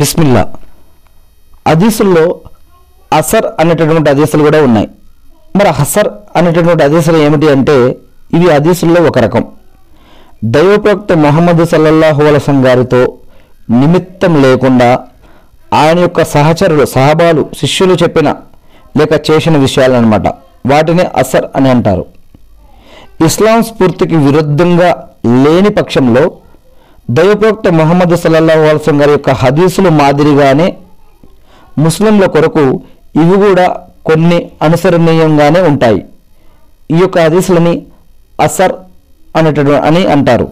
బిస్మిల్లా హదీసుల్లో అసర్ అనేటటువంటి హదీసులు కూడా ఉన్నాయి. మరి అసర్ అనేటటువంటి హదీసులు ఏమిటి అంటే ఇవి హదీసుల్లో ఒక రకం. దైవప్రవక్త ముహమ్మద్ సల్లల్లాహు అలైహి వసల్లం గారితో నిమిత్తం లేకుండా ఆయన యొక్క సహచరులు సహాబాలు శిష్యులు చెప్పిన లేక చేసిన విషయాలన్నమాట. వాటిని అసర్ అని అంటారు. ఇస్లాం స్ఫూర్తికి విరుద్ధంగా లేని పక్షంలో దైవప్రవక్త ముహమ్మద్ సల్లల్లాహు అలైహి వసల్లం గారి యొక్క హదీసులు మాదిరిగానే ముస్లింల కొరకు ఇవి కూడా కొన్ని అనుసరణీయంగానే ఉంటాయి. ఈ యొక్క హదీసులని అసర్ అని అంటారు.